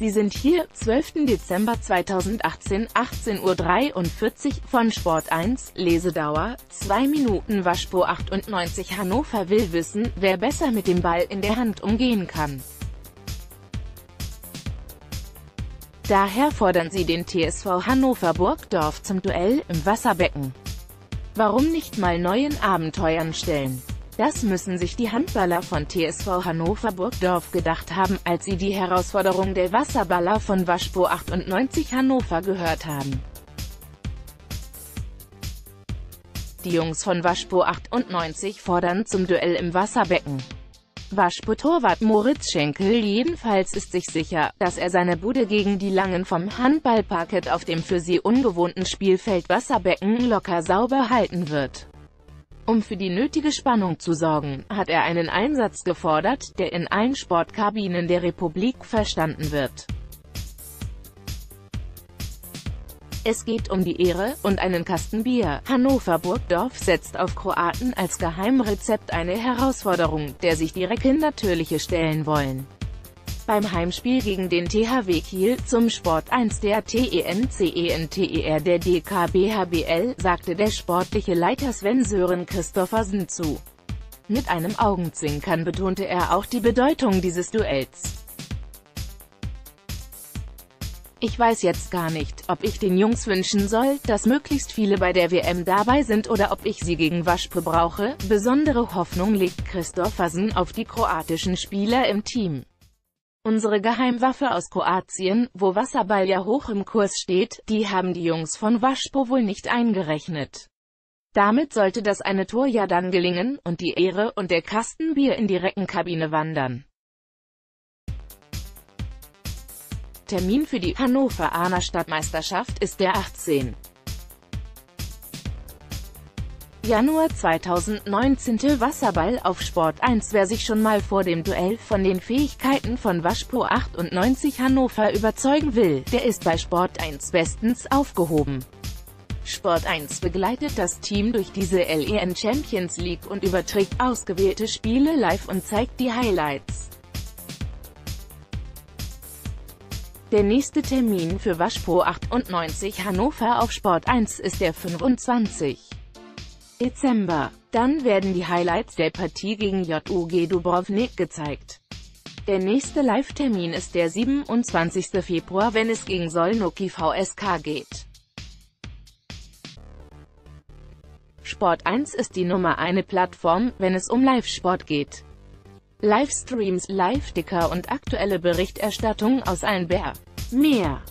Sie sind hier, 12. Dezember 2018, 18:43 Uhr, von Sport1, Lesedauer, 2 Minuten. WASPO 98 Hannover will wissen, wer besser mit dem Ball in der Hand umgehen kann. Daher fordern sie den TSV Hannover-Burgdorf zum Duell im Wasserbecken. Warum nicht mal neuen Abenteuern stellen? Das müssen sich die Handballer von TSV Hannover-Burgdorf gedacht haben, als sie die Herausforderung der Wasserballer von WASPO 98 Hannover gehört haben. Die Jungs von WASPO 98 fordern zum Duell im Wasserbecken. WASPO-Torwart Moritz Schenkel jedenfalls ist sich sicher, dass er seine Bude gegen die Langen vom Handballparkett auf dem für sie ungewohnten Spielfeld Wasserbecken locker sauber halten wird. Um für die nötige Spannung zu sorgen, hat er einen Einsatz gefordert, der in allen Sportkabinen der Republik verstanden wird. Es geht um die Ehre und einen Kasten Bier. Hannover-Burgdorf setzt auf Kroaten als Geheimrezept eine Herausforderung, der sich die Recken natürliche stellen wollen. Beim Heimspiel gegen den THW Kiel, zum Sport1 der TENCENTER der DKBHBL, sagte der sportliche Leiter Sven Sören Christoffersen zu. Mit einem Augenzwinkern betonte er auch die Bedeutung dieses Duells. Ich weiß jetzt gar nicht, ob ich den Jungs wünschen soll, dass möglichst viele bei der WM dabei sind oder ob ich sie gegen WASPO brauche. Besondere Hoffnung legt Christoffersen auf die kroatischen Spieler im Team. Unsere Geheimwaffe aus Kroatien, wo Wasserball ja hoch im Kurs steht, die haben die Jungs von WASPO wohl nicht eingerechnet. Damit sollte das eine Tor ja dann gelingen, und die Ehre und der Kasten Bier in die Reckenkabine wandern. Termin für die Hannoveraner Stadtmeisterschaft ist der 18. Januar 2019. Wasserball auf Sport1. Wer sich schon mal vor dem Duell von den Fähigkeiten von WASPO 98 Hannover überzeugen will, der ist bei Sport1 bestens aufgehoben. Sport1 begleitet das Team durch diese LEN Champions League und überträgt ausgewählte Spiele live und zeigt die Highlights. Der nächste Termin für WASPO 98 Hannover auf Sport1 ist der 25. Dezember. Dann werden die Highlights der Partie gegen JUG Dubrovnik gezeigt. Der nächste Live-Termin ist der 27. Februar, wenn es gegen Solnoki VSK geht. Sport1 ist die Nummer 1 Plattform, wenn es um Live-Sport geht. Livestreams, Live-Ticker und aktuelle Berichterstattung aus allen Bär. Mehr.